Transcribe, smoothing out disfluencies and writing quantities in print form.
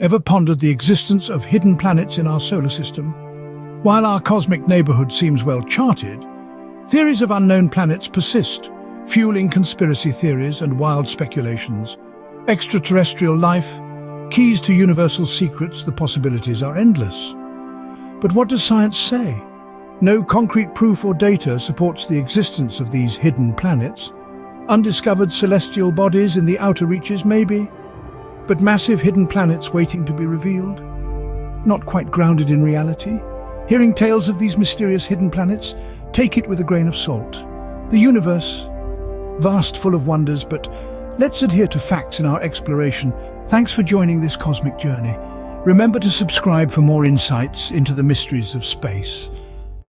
Ever pondered the existence of hidden planets in our solar system? While our cosmic neighborhood seems well charted, theories of unknown planets persist, fueling conspiracy theories and wild speculations. Extraterrestrial life, keys to universal secrets, the possibilities are endless. But what does science say? No concrete proof or data supports the existence of these hidden planets. Undiscovered celestial bodies in the outer reaches, maybe, but massive hidden planets waiting to be revealed? Not quite grounded in reality? Hearing tales of these mysterious hidden planets, take it with a grain of salt. The universe, vast, full of wonders, but let's adhere to facts in our exploration. Thanks for joining this cosmic journey. Remember to subscribe for more insights into the mysteries of space.